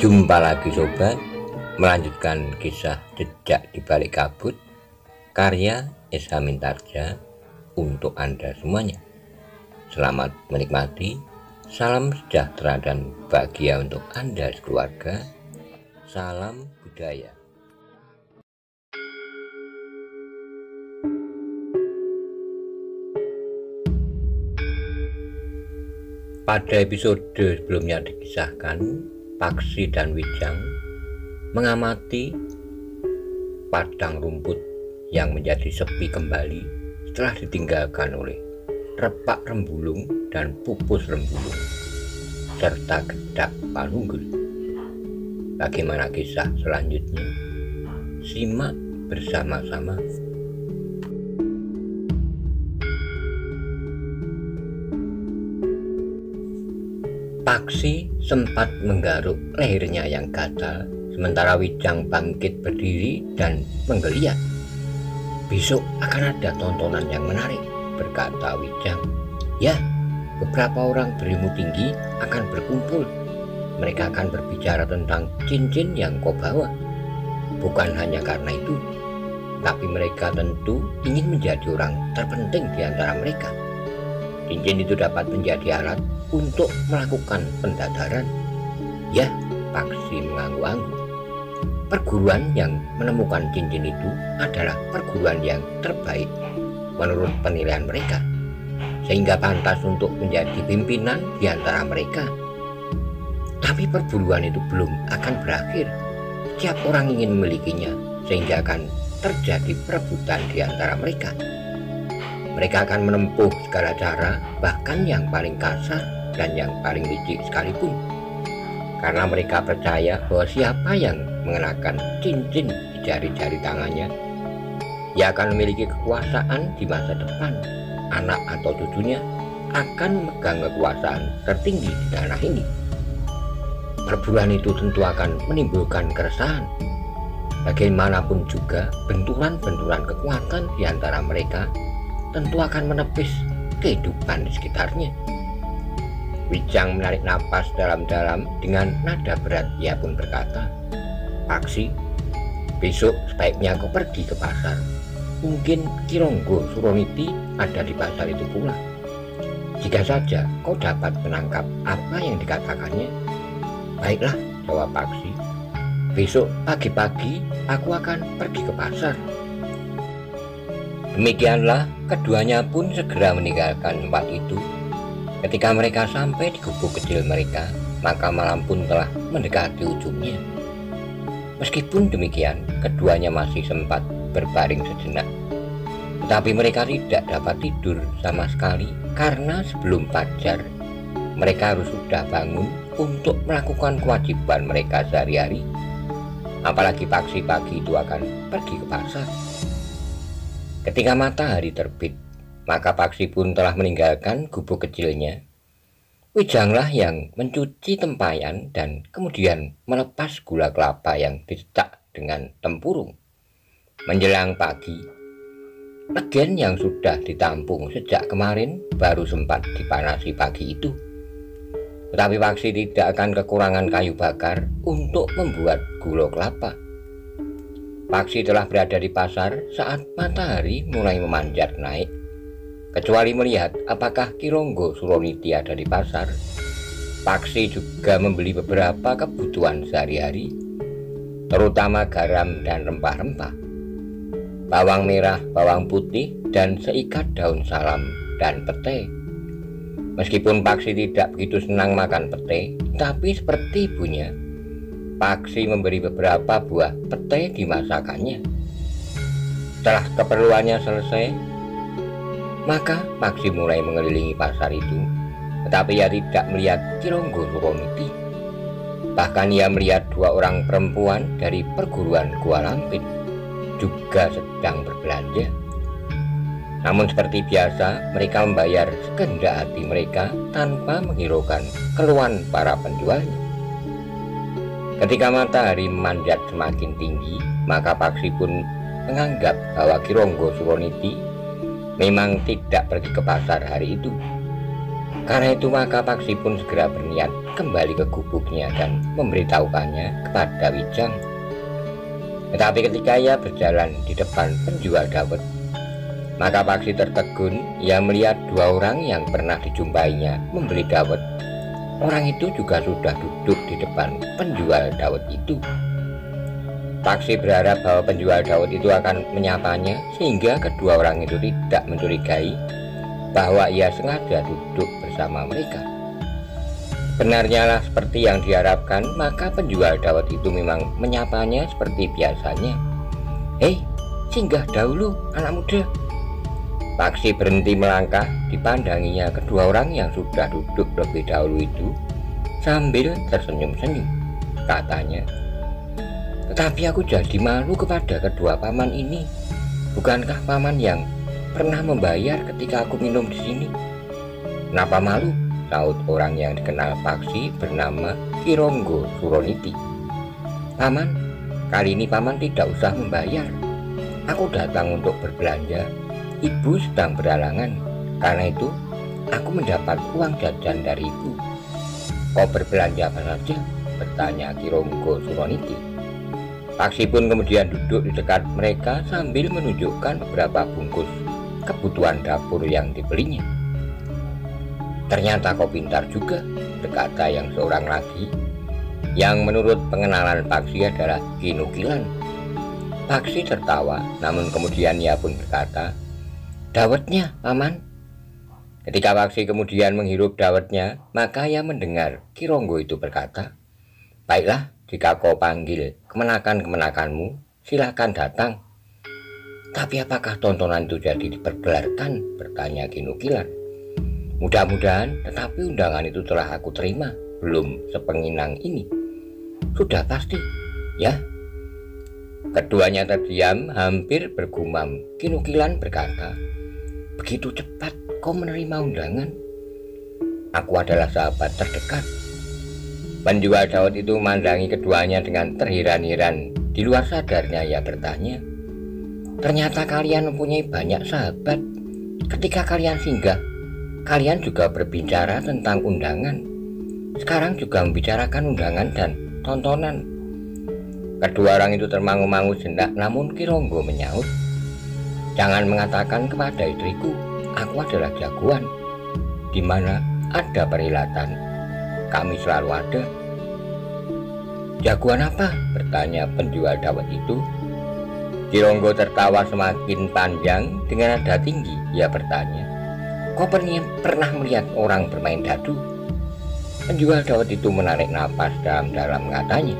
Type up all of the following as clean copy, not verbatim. Jumpa lagi sobat, melanjutkan kisah jejak di balik kabut karya SH. Mintardja untuk Anda semuanya. Selamat menikmati, salam sejahtera dan bahagia untuk Anda sekeluarga. Salam budaya. Pada episode sebelumnya dikisahkan Paksi dan Wijang mengamati padang rumput yang menjadi sepi kembali setelah ditinggalkan oleh repak rembulung dan pupus rembulung serta gedak panunggul. Bagaimana kisah selanjutnya? Simak bersama-sama. Paksi sempat menggaruk lehernya yang gatal, sementara Wijang bangkit berdiri dan menggeliat. "Besok akan ada tontonan yang menarik," berkata Wijang. "Ya, beberapa orang berilmu tinggi akan berkumpul. Mereka akan berbicara tentang cincin yang kau bawa. Bukan hanya karena itu, tapi mereka tentu ingin menjadi orang terpenting di antara mereka. Cincin itu dapat menjadi alat untuk melakukan pendadaran." "Ya," Paksi mengangguk-angguk. "Perguruan yang menemukan cincin itu adalah perguruan yang terbaik menurut penilaian mereka, sehingga pantas untuk menjadi pimpinan di antara mereka. Tapi perburuan itu belum akan berakhir. Setiap orang ingin memilikinya, sehingga akan terjadi perebutan di antara mereka. Mereka akan menempuh segala cara, bahkan yang paling kasar dan yang paling licik sekalipun, karena mereka percaya bahwa siapa yang mengenakan cincin di jari-jari tangannya, ia akan memiliki kekuasaan di masa depan. Anak atau cucunya akan memegang kekuasaan tertinggi di tanah ini. Perburuan itu tentu akan menimbulkan keresahan. Bagaimanapun juga, benturan-benturan kekuatan di antara mereka tentu akan menepis kehidupan di sekitarnya." Wijang menarik napas dalam-dalam. Dengan nada berat ia pun berkata, "Paksi, besok sebaiknya kau pergi ke pasar. Mungkin Ki Ronggo Suroniti ada di pasar itu pula. Jika saja kau dapat menangkap apa yang dikatakannya." "Baiklah," jawab Paksi. "Besok pagi-pagi aku akan pergi ke pasar." Demikianlah keduanya pun segera meninggalkan tempat itu. Ketika mereka sampai di gubuk kecil mereka, maka malam pun telah mendekati ujungnya. Meskipun demikian, keduanya masih sempat berbaring sejenak. Tetapi mereka tidak dapat tidur sama sekali, karena sebelum fajar mereka harus sudah bangun untuk melakukan kewajiban mereka sehari-hari. Apalagi Paksi pagi itu akan pergi ke pasar. Ketika matahari terbit, maka Paksi pun telah meninggalkan gubuk kecilnya. Wijanglah yang mencuci tempayan dan kemudian melepas gula kelapa yang dicetak dengan tempurung. Menjelang pagi, legen yang sudah ditampung sejak kemarin baru sempat dipanasi pagi itu. Tetapi Paksi tidak akan kekurangan kayu bakar untuk membuat gula kelapa. Paksi telah berada di pasar saat matahari mulai memanjat naik. Kecuali melihat apakah Ki Ronggo Suroniti ada di pasar, Paksi juga membeli beberapa kebutuhan sehari-hari, terutama garam dan rempah-rempah, bawang merah, bawang putih, dan seikat daun salam dan petai. Meskipun Paksi tidak begitu senang makan petai, tapi seperti ibunya, Paksi memberi beberapa buah petai dimasakannya. Setelah keperluannya selesai, maka Paksi mulai mengelilingi pasar itu, tetapi ia tidak melihat Ki Ronggo Suroniti. Bahkan ia melihat dua orang perempuan dari perguruan Gua Lampin juga sedang berbelanja. Namun seperti biasa, mereka membayar sekendak hati mereka tanpa menghiraukan keluhan para penjualnya. Ketika matahari memanjat semakin tinggi, maka Paksi pun menganggap bahwa Ki Ronggo Suroniti memang tidak pergi ke pasar hari itu. Karena itu maka Paksi pun segera berniat kembali ke gubuknya dan memberitahukannya kepada Wijang. Tetapi ketika ia berjalan di depan penjual dawet, maka Paksi tertegun. Ia melihat dua orang yang pernah dijumpainya membeli dawet. Orang itu juga sudah duduk di depan penjual dawet itu. Paksi berharap bahwa penjual dawet itu akan menyapanya, sehingga kedua orang itu tidak mencurigai bahwa ia sengaja duduk bersama mereka. Benarnya lah seperti yang diharapkan, maka penjual dawet itu memang menyapanya seperti biasanya. "Hei, singgah dahulu anak muda." Paksi berhenti melangkah. Dipandanginya kedua orang yang sudah duduk lebih dahulu itu sambil tersenyum-senyum. Katanya, "Tetapi aku jadi malu kepada kedua paman ini. Bukankah paman yang pernah membayar ketika aku minum di sini?" "Kenapa malu?" sahut orang yang dikenal Paksi bernama Ki Ronggo Suroniti. "Paman, kali ini paman tidak usah membayar. Aku datang untuk berbelanja. Ibu sedang beralangan, karena itu aku mendapat uang jajan dari ibu." "Kau berbelanja apa saja?" bertanya Ki Ronggo Suroniti. Paksi pun kemudian duduk di dekat mereka sambil menunjukkan beberapa bungkus kebutuhan dapur yang dibelinya. "Ternyata kau pintar juga," berkata yang seorang lagi, yang menurut pengenalan Paksi adalah Ki Nukilan. Paksi tertawa, namun kemudian ia pun berkata, "Dawetnya, paman." Ketika Paksi kemudian menghirup dawetnya, maka ia mendengar Ki Ronggo itu berkata, "Baiklah, jika kau panggil kemenakan-kemenakanmu, silahkan datang." "Tapi apakah tontonan itu jadi dipergelarkan?" bertanya Ki Nukilan. "Mudah-mudahan, tetapi undangan itu telah aku terima, belum sepenginang ini." "Sudah pasti, ya?" Keduanya terdiam, hampir bergumam. Ki Nukilan berkata, "Begitu cepat kau menerima undangan?" "Aku adalah sahabat terdekat." Penjual dawet itu memandangi keduanya dengan terheran-heran. Di luar sadarnya ia bertanya, "Ternyata kalian mempunyai banyak sahabat. Ketika kalian singgah, kalian juga berbicara tentang undangan. Sekarang juga membicarakan undangan dan tontonan." Kedua orang itu termangu-mangu sejenak, namun Ki Ronggo menyaut, "Jangan mengatakan kepada istriku, aku adalah jagoan. Di mana ada perilatan, kami selalu ada." "Jagoan apa?" bertanya penjual dawet itu. Ki Ronggo tertawa semakin panjang dengan nada tinggi. Ia bertanya, "Kau pernah melihat orang bermain dadu?" Penjual dawet itu menarik napas dalam-dalam, katanya,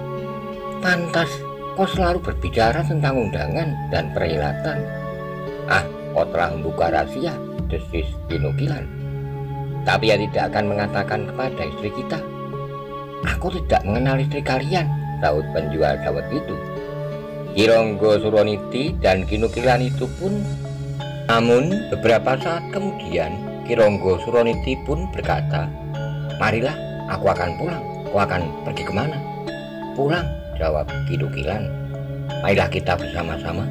"Pantas kau selalu berbicara tentang undangan dan perilatan." "Ah, kau telah membuka rahasia," desis Ki Nukilan. "Tapi ia tidak akan mengatakan kepada istri kita." "Aku tidak mengenal istri kalian," sahut penjual dawet itu. Ki Ronggo Suroniti dan Ki Nukilan itu pun. Namun beberapa saat kemudian Ki Ronggo Suroniti pun berkata, "Marilah, aku akan pulang." "Kau akan pergi kemana?" "Pulang," jawab Ki Nukilan. "Marilah kita bersama-sama."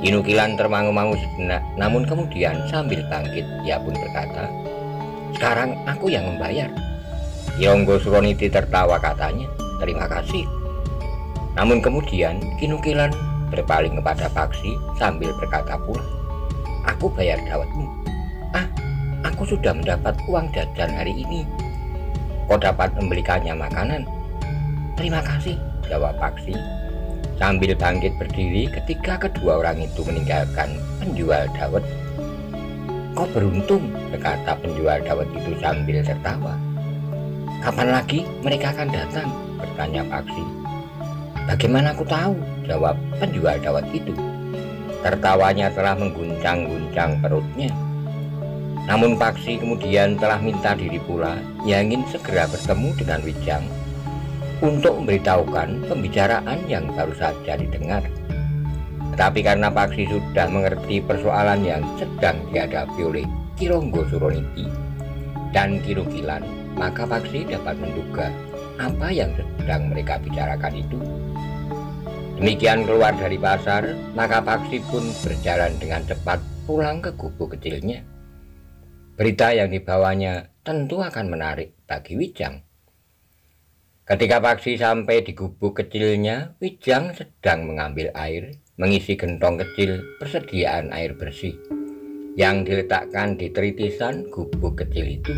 Ki Nukilan termangu-mangu sejenak, namun kemudian sambil bangkit ia pun berkata, "Sekarang aku yang membayar." Ki Ronggo Suroniti tertawa, katanya, "Terima kasih." Namun kemudian Ki Nukilan berpaling kepada Paksi sambil berkata pula, "Aku bayar dawetmu." "Ah, aku sudah mendapat uang jajan hari ini. Kau dapat membelikannya makanan." "Terima kasih," jawab Paksi sambil bangkit berdiri ketika kedua orang itu meninggalkan penjual dawet. "Kau beruntung," berkata penjual dawet itu sambil tertawa. "Kapan lagi mereka akan datang?" bertanya Paksi. "Bagaimana aku tahu?" jawab penjual dawet itu. Tertawanya telah mengguncang-guncang perutnya. Namun Paksi kemudian telah minta diri pula. Ia ingin segera bertemu dengan Wijang untuk memberitahukan pembicaraan yang baru saja didengar. Tetapi karena Paksi sudah mengerti persoalan yang sedang dihadapi oleh Ki Ronggo Suroniti dan Ki Nukilan, maka Paksi dapat menduga apa yang sedang mereka bicarakan itu. Demikian keluar dari pasar, maka Paksi pun berjalan dengan cepat pulang ke gubuk kecilnya. Berita yang dibawanya tentu akan menarik bagi Wijang. Ketika Paksi sampai di gubuk kecilnya, Wijang sedang mengambil air, mengisi gentong kecil persediaan air bersih yang diletakkan di teritisan gubuk kecil itu.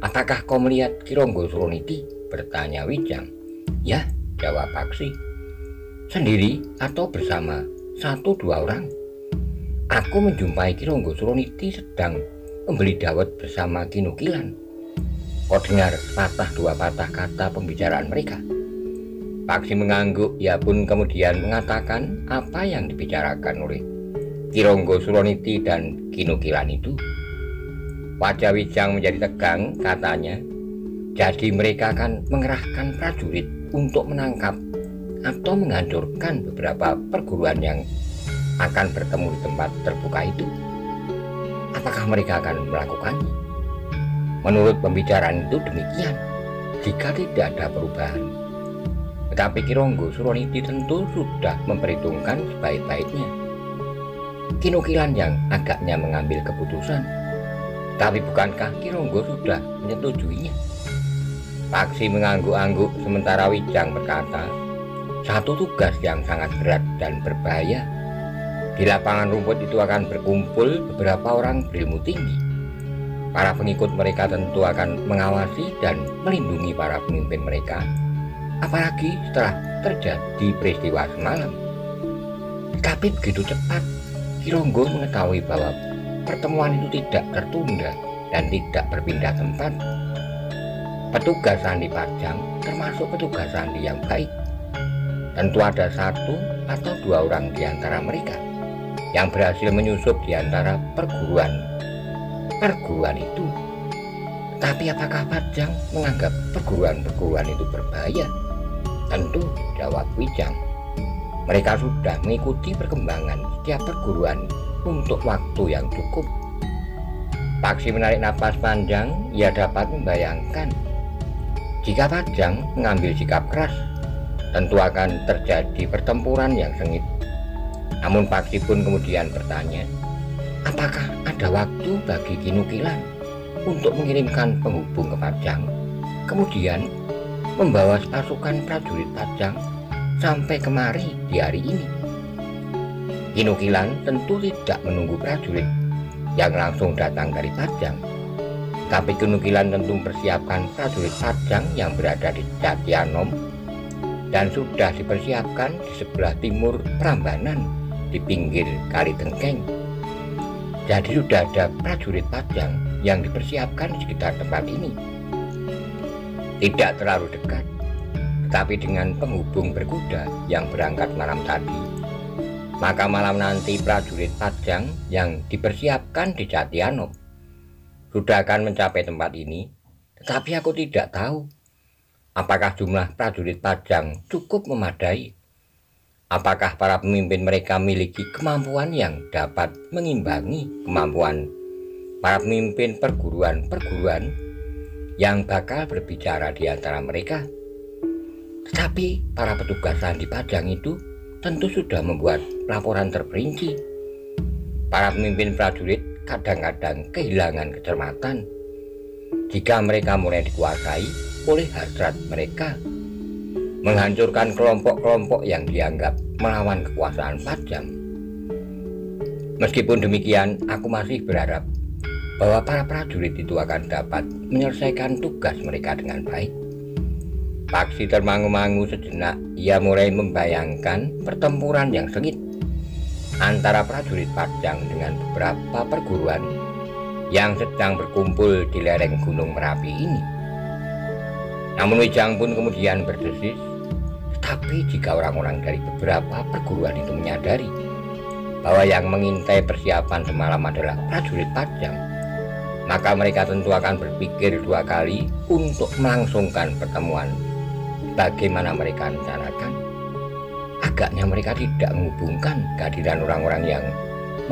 "Apakah kau melihat Ki Ronggo Suroniti?" bertanya Wijang. "Ya," jawab Paksi. "Sendiri atau bersama satu dua orang?" "Aku menjumpai Ki Ronggo Suroniti sedang membeli dawet bersama Ki Nukilan. Kau dengar patah dua patah kata pembicaraan mereka." Paksi mengangguk, ia pun kemudian mengatakan apa yang dibicarakan oleh Ki Ronggo Suroniti dan Ki Nukilan itu. Wajah Wijang menjadi tegang, katanya, "Jadi mereka akan mengerahkan prajurit untuk menangkap atau menghancurkan beberapa perguruan yang akan bertemu di tempat terbuka itu. Apakah mereka akan melakukannya?" Menurut pembicaraan itu demikian, jika tidak ada perubahan. Tetapi Ki Ronggo Suroniti tentu sudah memperhitungkan sebaik-baiknya. Ki Nukilan yang agaknya mengambil keputusan, tapi bukankah Ki Ronggo sudah menyetujuinya? Paksi mengangguk-angguk, sementara Wijang berkata, "Satu tugas yang sangat berat dan berbahaya. Di lapangan rumput itu akan berkumpul beberapa orang berilmu tinggi. Para pengikut mereka tentu akan mengawasi dan melindungi para pemimpin mereka, apalagi setelah terjadi peristiwa semalam." Tapi begitu cepat Ki Ronggo mengetahui bahwa pertemuan itu tidak tertunda dan tidak berpindah tempat. Petugas Sandi Pajang, termasuk petugas Sandi yang baik, tentu ada satu atau dua orang di antara mereka yang berhasil menyusup di antara perguruan itu. Tapi apakah Pajang menganggap perguruan-perguruan itu berbahaya? "Tentu," jawab Wijang. "Mereka sudah mengikuti perkembangan setiap perguruan untuk waktu yang cukup." Paksi menarik napas panjang, ia dapat membayangkan jika Pajang mengambil sikap keras, tentu akan terjadi pertempuran yang sengit. Namun Paksi pun kemudian bertanya, "Apakah ada waktu bagi Ki Nukilan untuk mengirimkan penghubung ke Pajang, kemudian membawa pasukan prajurit Pajang sampai kemari di hari ini?" Ki Nukilan tentu tidak menunggu prajurit yang langsung datang dari Pajang, tapi Ki Nukilan tentu mempersiapkan prajurit Pajang yang berada di Cati Anom dan sudah dipersiapkan di sebelah timur Prambanan di pinggir kali Tengkeng. Jadi sudah ada prajurit Pajang yang dipersiapkan di sekitar tempat ini. Tidak terlalu dekat, tetapi dengan penghubung berkuda yang berangkat malam tadi, maka malam nanti prajurit Pajang yang dipersiapkan di Cati Anom sudah akan mencapai tempat ini. Tetapi aku tidak tahu apakah jumlah prajurit Pajang cukup memadai. Apakah para pemimpin mereka memiliki kemampuan yang dapat mengimbangi kemampuan para pemimpin perguruan-perguruan yang bakal berbicara di antara mereka? Tetapi para petugas Sandi Pajang itu tentu sudah membuat laporan terperinci. Para pemimpin prajurit kadang-kadang kehilangan kecermatan jika mereka mulai dikuasai oleh hasrat mereka menghancurkan kelompok-kelompok yang dianggap melawan kekuasaan Pajang. Meskipun demikian, aku masih berharap bahwa para prajurit itu akan dapat menyelesaikan tugas mereka dengan baik. Paksi termangu-mangu sejenak, ia mulai membayangkan pertempuran yang sengit antara prajurit Pajang dengan beberapa perguruan yang sedang berkumpul di lereng Gunung Merapi ini. Namun Wijang pun kemudian berdesis, "Tapi jika orang-orang dari beberapa perguruan itu menyadari bahwa yang mengintai persiapan semalam adalah prajurit Pajang, maka mereka tentu akan berpikir dua kali untuk melangsungkan pertemuan bagaimana mereka rencanakan. Agaknya mereka tidak menghubungkan kehadiran orang-orang yang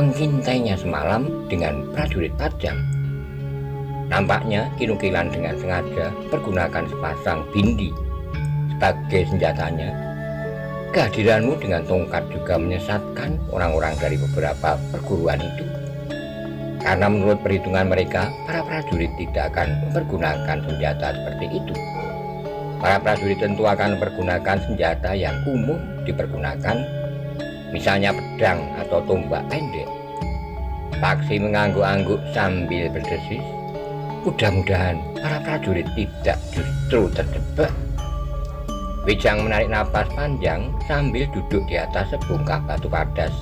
mengintainya semalam dengan prajurit Pajang." Nampaknya Ki Nukilan dengan sengaja pergunakan sepasang bindi sebagai senjatanya. "Kehadiranmu dengan tongkat juga menyesatkan orang-orang dari beberapa perguruan itu. Karena menurut perhitungan mereka, para prajurit tidak akan mempergunakan senjata seperti itu. Para prajurit tentu akan mempergunakan senjata yang umum dipergunakan, misalnya pedang atau tombak pendek. Paksi mengangguk-angguk sambil berdesis, mudah-mudahan para prajurit tidak justru terjebak. Wijang menarik napas panjang sambil duduk di atas sebungkah batu padas.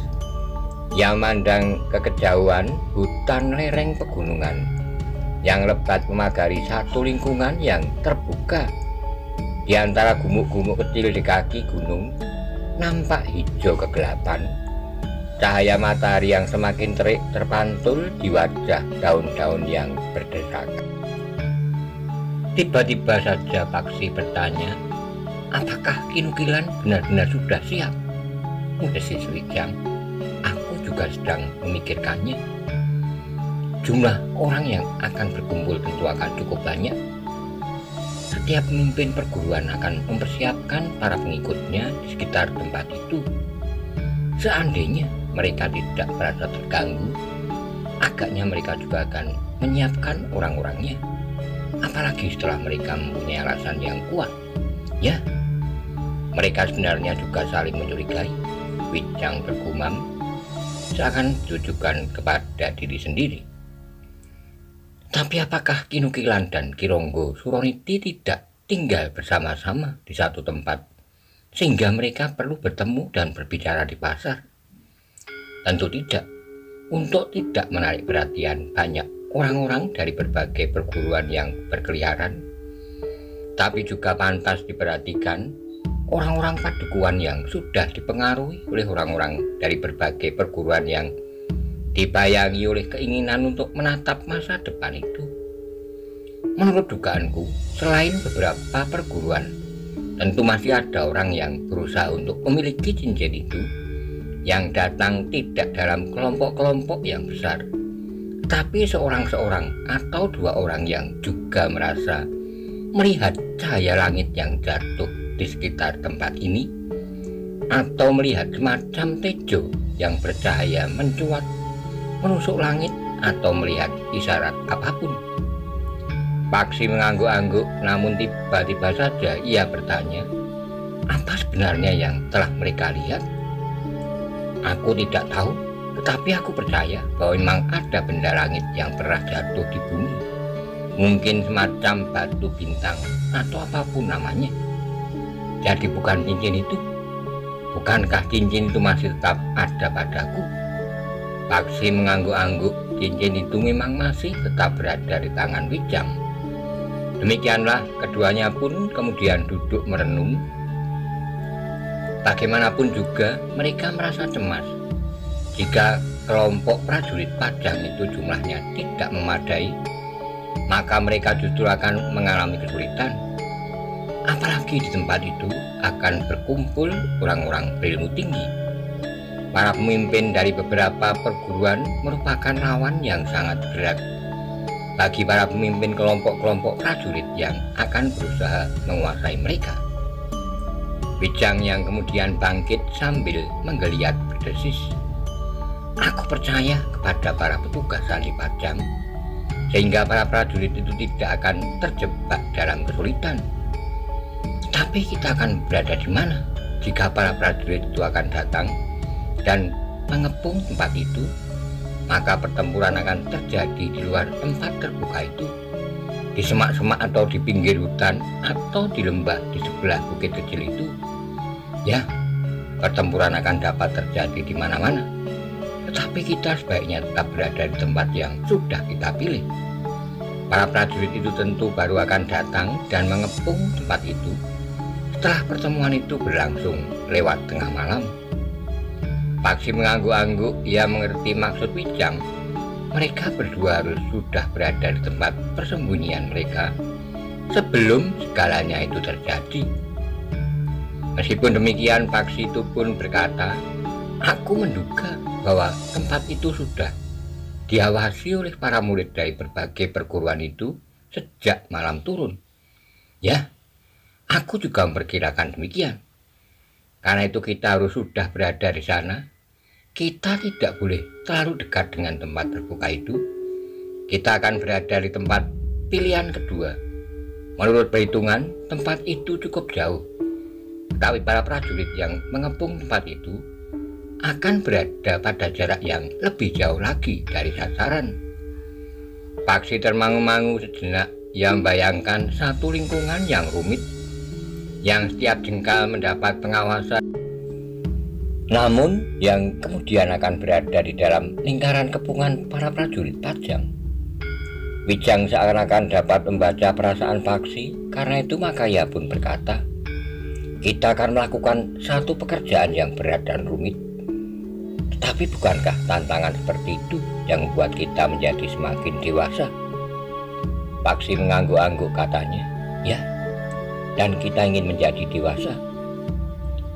Ia memandang ke kejauhan hutan lereng pegunungan yang lebat memagari satu lingkungan yang terbuka. Di antara gumuk-gumuk kecil di kaki gunung nampak hijau kegelapan. Cahaya matahari yang semakin terik terpantul di wajah daun-daun yang berderakan. Tiba-tiba saja Paksi bertanya, "Apakah Ki Nukilan benar-benar sudah siap?" Desis Wijang, "Aku juga sedang memikirkannya. Jumlah orang yang akan berkumpul tentu akan cukup banyak. Setiap pemimpin perguruan akan mempersiapkan para pengikutnya di sekitar tempat itu. Seandainya mereka tidak merasa terganggu, agaknya mereka juga akan menyiapkan orang-orangnya. Apalagi setelah mereka mempunyai alasan yang kuat. Ya, mereka sebenarnya juga saling mencurigai," Wijang bergumam, seakan ditujukan kepada diri sendiri. "Tapi apakah Ki Nukilan dan Ki Ronggo Suroniti tidak tinggal bersama-sama di satu tempat, sehingga mereka perlu bertemu dan berbicara di pasar?" "Tentu tidak. Untuk tidak menarik perhatian banyak orang-orang dari berbagai perguruan yang berkeliaran. Tapi juga pantas diperhatikan orang-orang padukuan yang sudah dipengaruhi oleh orang-orang dari berbagai perguruan yang dibayangi oleh keinginan untuk menatap masa depan itu. Menurut dugaanku, selain beberapa perguruan, tentu masih ada orang yang berusaha untuk memiliki cincin itu, yang datang tidak dalam kelompok-kelompok yang besar, tapi seorang-seorang atau dua orang yang juga merasa melihat cahaya langit yang jatuh di sekitar tempat ini, atau melihat semacam tejo yang bercahaya mencuat menusuk langit, atau melihat isyarat apapun." Paksi mengangguk-angguk, namun tiba-tiba saja ia bertanya, "Apa sebenarnya yang telah mereka lihat?" "Aku tidak tahu, tetapi aku percaya bahwa memang ada benda langit yang pernah jatuh di bumi. Mungkin semacam batu bintang atau apapun namanya." "Jadi bukan cincin itu? Bukankah cincin itu masih tetap ada padaku?" Paksi mengangguk-angguk, cincin itu memang masih tetap berada di tangan Wijang. Demikianlah keduanya pun kemudian duduk merenung. Bagaimanapun juga mereka merasa cemas. Jika kelompok prajurit Pajang itu jumlahnya tidak memadai, maka mereka justru akan mengalami kesulitan. Apalagi di tempat itu akan berkumpul orang-orang berilmu tinggi. Para pemimpin dari beberapa perguruan merupakan lawan yang sangat berat bagi para pemimpin kelompok-kelompok prajurit yang akan berusaha menguasai mereka. Wijang yang kemudian bangkit sambil menggeliat berdesis, "Aku percaya kepada para petugas di Pajang, sehingga para prajurit itu tidak akan terjebak dalam kesulitan. Tapi kita akan berada di mana jika para prajurit itu akan datang dan mengepung tempat itu? Maka pertempuran akan terjadi di luar tempat terbuka itu, di semak-semak atau di pinggir hutan, atau di lembah di sebelah bukit kecil itu. Ya, pertempuran akan dapat terjadi di mana-mana, tetapi kita sebaiknya tetap berada di tempat yang sudah kita pilih. Para prajurit itu tentu baru akan datang dan mengepung tempat itu setelah pertemuan itu berlangsung lewat tengah malam." Paksi mengangguk-angguk, ia mengerti maksud Wijang. Mereka berdua harus sudah berada di tempat persembunyian mereka sebelum segalanya itu terjadi. Meskipun demikian, Paksi itu pun berkata, "Aku menduga bahwa tempat itu sudah diawasi oleh para murid dari berbagai perguruan itu sejak malam turun." "Ya, aku juga memperkirakan demikian. Karena itu kita harus sudah berada di sana. Kita tidak boleh terlalu dekat dengan tempat terbuka itu. Kita akan berada di tempat pilihan kedua. Menurut perhitungan, tempat itu cukup jauh. Tapi para prajurit yang mengepung tempat itu akan berada pada jarak yang lebih jauh lagi dari sasaran. Paksi termangu-mangu sejenak, ia membayangkan satu lingkungan yang rumit, yang setiap jengkal mendapat pengawasan. Namun, yang kemudian akan berada di dalam lingkaran kepungan para prajurit Pajang. Wijang seakan-akan dapat membaca perasaan Paksi, karena itu maka ia pun berkata, "Kita akan melakukan satu pekerjaan yang berat dan rumit. Tetapi bukankah tantangan seperti itu yang membuat kita menjadi semakin dewasa?" Paksi mengangguk-angguk katanya, "Ya, dan kita ingin menjadi dewasa."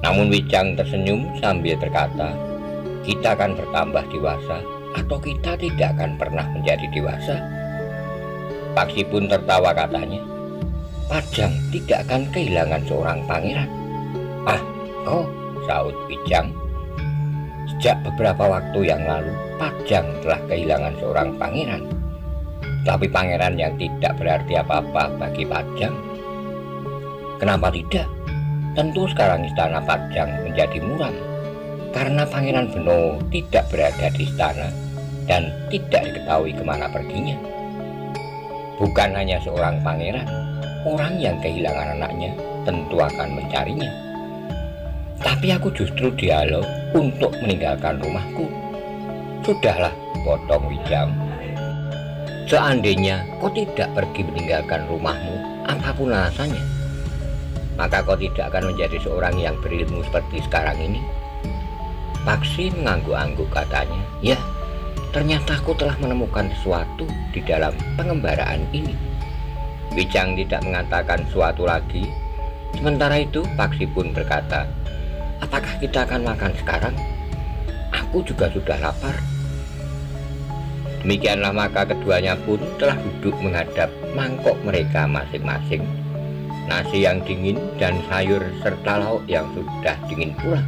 Namun Wijang tersenyum sambil berkata, "Kita akan bertambah dewasa atau kita tidak akan pernah menjadi dewasa." Paksi pun tertawa katanya, "Pajang tidak akan kehilangan seorang pangeran." "Ah, kau," sahut Wijang. "Sejak beberapa waktu yang lalu, Pajang telah kehilangan seorang pangeran. Tapi pangeran yang tidak berarti apa-apa bagi Pajang. Kenapa tidak? Tentu sekarang istana Pajang menjadi muram. Karena Pangeran Benowo tidak berada di istana dan tidak diketahui kemana perginya. Bukan hanya seorang pangeran, orang yang kehilangan anaknya tentu akan mencarinya. Tapi aku justru dihalau untuk meninggalkan rumahku." "Sudahlah," potong Wijang. "Seandainya kau tidak pergi meninggalkan rumahmu, apapun alasannya, maka kau tidak akan menjadi seorang yang berilmu seperti sekarang ini." Paksi mengangguk-angguk katanya, "Ya, ternyata aku telah menemukan sesuatu di dalam pengembaraan ini." Wijang tidak mengatakan sesuatu lagi. Sementara itu, Paksi pun berkata, "Apakah kita akan makan sekarang? Aku juga sudah lapar." Demikianlah maka keduanya pun telah duduk menghadap mangkok mereka masing-masing. Nasi yang dingin dan sayur serta lauk yang sudah dingin pula.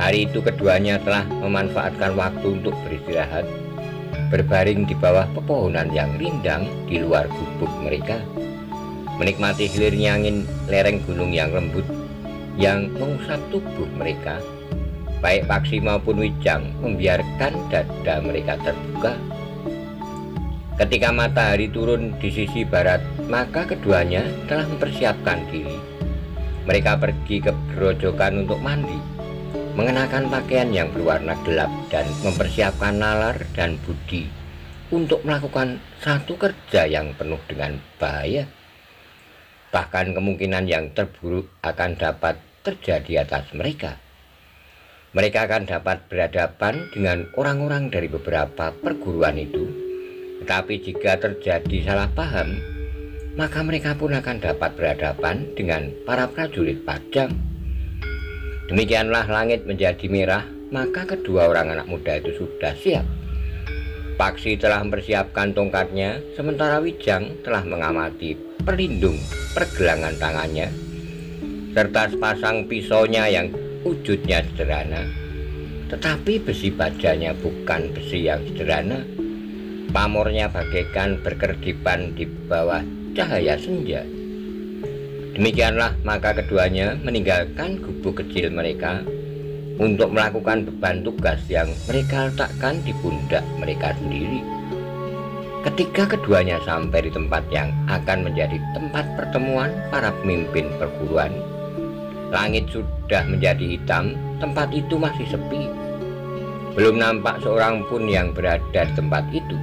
Hari itu keduanya telah memanfaatkan waktu untuk beristirahat, berbaring di bawah pepohonan yang rindang di luar gubuk mereka, menikmati hilirnya angin lereng gunung yang lembut yang mengusap tubuh mereka. Baik Paksi maupun Wijang membiarkan dada mereka terbuka. Ketika matahari turun di sisi barat, maka keduanya telah mempersiapkan diri. Mereka pergi ke gerojokan untuk mandi, mengenakan pakaian yang berwarna gelap dan mempersiapkan nalar dan budi untuk melakukan satu kerja yang penuh dengan bahaya. Bahkan kemungkinan yang terburuk akan dapat terjadi atas mereka. Mereka akan dapat berhadapan dengan orang-orang dari beberapa perguruan itu. Tetapi jika terjadi salah paham, maka mereka pun akan dapat berhadapan dengan para prajurit Pajang. Demikianlah langit menjadi merah, maka kedua orang anak muda itu sudah siap. Paksi telah mempersiapkan tongkatnya, sementara Wijang telah mengamati perlindung pergelangan tangannya serta sepasang pisaunya yang wujudnya sederhana. Tetapi besi bajanya bukan besi yang sederhana. Pamornya bagaikan berkerdipan di bawah cahaya senja. Demikianlah maka keduanya meninggalkan gubuk kecil mereka untuk melakukan beban tugas yang mereka letakkan di pundak mereka sendiri. Ketika keduanya sampai di tempat yang akan menjadi tempat pertemuan para pemimpin perguruan, langit sudah menjadi hitam. Tempat itu masih sepi. Belum nampak seorang pun yang berada di tempat itu.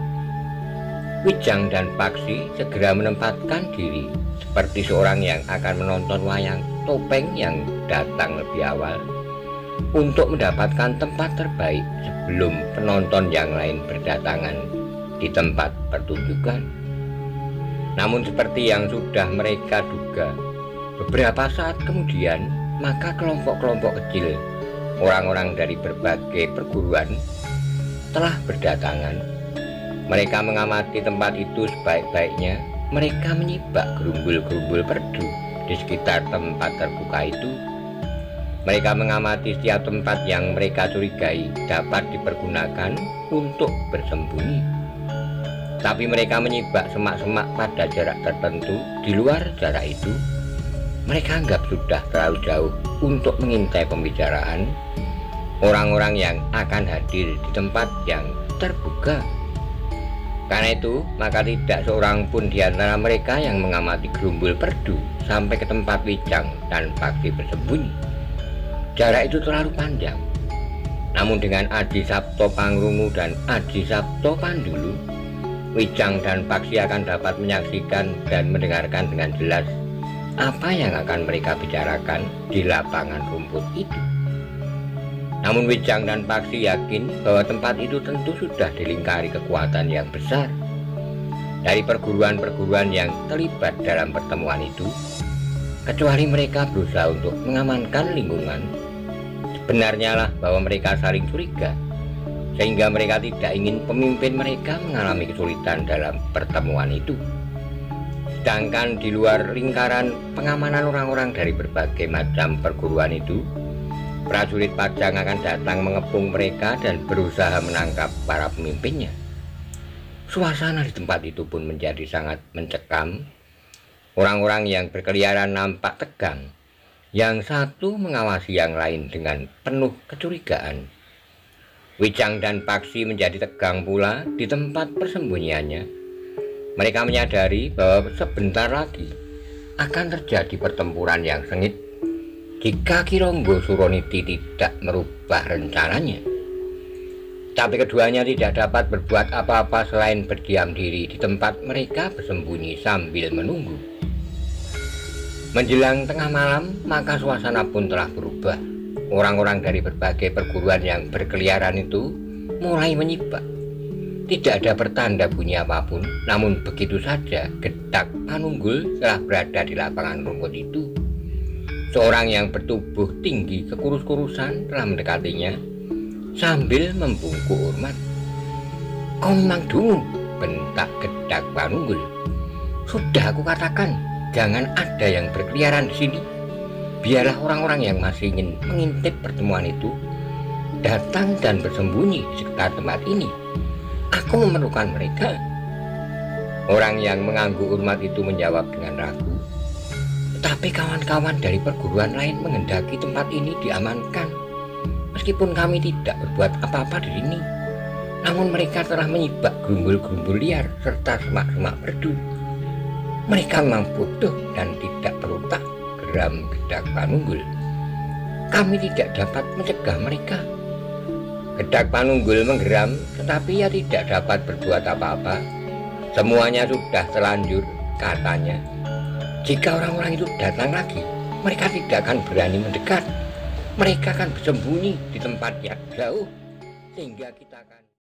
Wijang dan Paksi segera menempatkan diri seperti seorang yang akan menonton wayang topeng yang datang lebih awal, untuk mendapatkan tempat terbaik sebelum penonton yang lain berdatangan di tempat pertunjukan. Namun seperti yang sudah mereka duga, beberapa saat kemudian maka kelompok-kelompok kecil orang-orang dari berbagai perguruan telah berdatangan. Mereka mengamati tempat itu sebaik-baiknya. Mereka menyibak gerumbul-gerumbul perdu di sekitar tempat terbuka itu. Mereka mengamati setiap tempat yang mereka curigai dapat dipergunakan untuk bersembunyi. tapi mereka menyibak semak-semak pada jarak tertentu. Di luar jarak itu, mereka anggap sudah terlalu jauh untuk mengintai pembicaraan orang-orang yang akan hadir di tempat yang terbuka. Karena itu, maka tidak seorang pun di antara mereka yang mengamati gerumbul perdu sampai ke tempat Wijang dan Paksi bersembunyi. Jarak itu terlalu panjang. Namun dengan Adi Sabto Pangrumu dan Adi Sabto Pandulu, Wijang dan Paksi akan dapat menyaksikan dan mendengarkan dengan jelas apa yang akan mereka bicarakan di lapangan rumput itu. Namun Wijang dan Paksi yakin bahwa tempat itu tentu sudah dilingkari kekuatan yang besar. Dari perguruan-perguruan yang terlibat dalam pertemuan itu, kecuali mereka berusaha untuk mengamankan lingkungan, sebenarnya lah bahwa mereka saling curiga, sehingga mereka tidak ingin pemimpin mereka mengalami kesulitan dalam pertemuan itu. Sedangkan di luar lingkaran pengamanan orang-orang dari berbagai macam perguruan itu, prajurit Pajang akan datang mengepung mereka dan berusaha menangkap para pemimpinnya. Suasana di tempat itu pun menjadi sangat mencekam. Orang-orang yang berkeliaran nampak tegang, yang satu mengawasi yang lain dengan penuh kecurigaan. Wijang dan Paksi menjadi tegang pula di tempat persembunyiannya. Mereka menyadari bahwa sebentar lagi akan terjadi pertempuran yang sengit jika Ki Ronggo Suroniti tidak merubah rencananya. Tapi keduanya tidak dapat berbuat apa-apa selain berdiam diri di tempat mereka bersembunyi sambil menunggu. Menjelang tengah malam, maka suasana pun telah berubah. Orang-orang dari berbagai perguruan yang berkeliaran itu mulai menyibak. Tidak ada pertanda bunyi apapun, namun begitu saja gedak panunggul telah berada di lapangan rumput itu. Seorang yang bertubuh tinggi kekurus-kurusan telah mendekatinya sambil membungkuk hormat. "Komang dungu," bentak gedak panunggul. "Sudah aku katakan, jangan ada yang berkeliaran di sini. Biarlah orang-orang yang masih ingin mengintip pertemuan itu datang dan bersembunyi di sekitar tempat ini. Aku memerlukan mereka." Orang yang mengangguk hormat itu menjawab dengan ragu, "Tetapi kawan-kawan dari perguruan lain menghendaki tempat ini diamankan. Meskipun kami tidak berbuat apa-apa di sini, namun mereka telah menyibak gerumbul-gerumbul liar serta semak-semak merdu. Mereka memang butuh dan tidak perlu tak geram gedak panunggul. Kami tidak dapat mencegah mereka." Gedak panunggul menggeram, tetapi ia tidak dapat berbuat apa-apa. "Semuanya sudah terlanjur," katanya. "Jika orang-orang itu datang lagi, mereka tidak akan berani mendekat. Mereka akan bersembunyi di tempat yang jauh, sehingga kita akan..."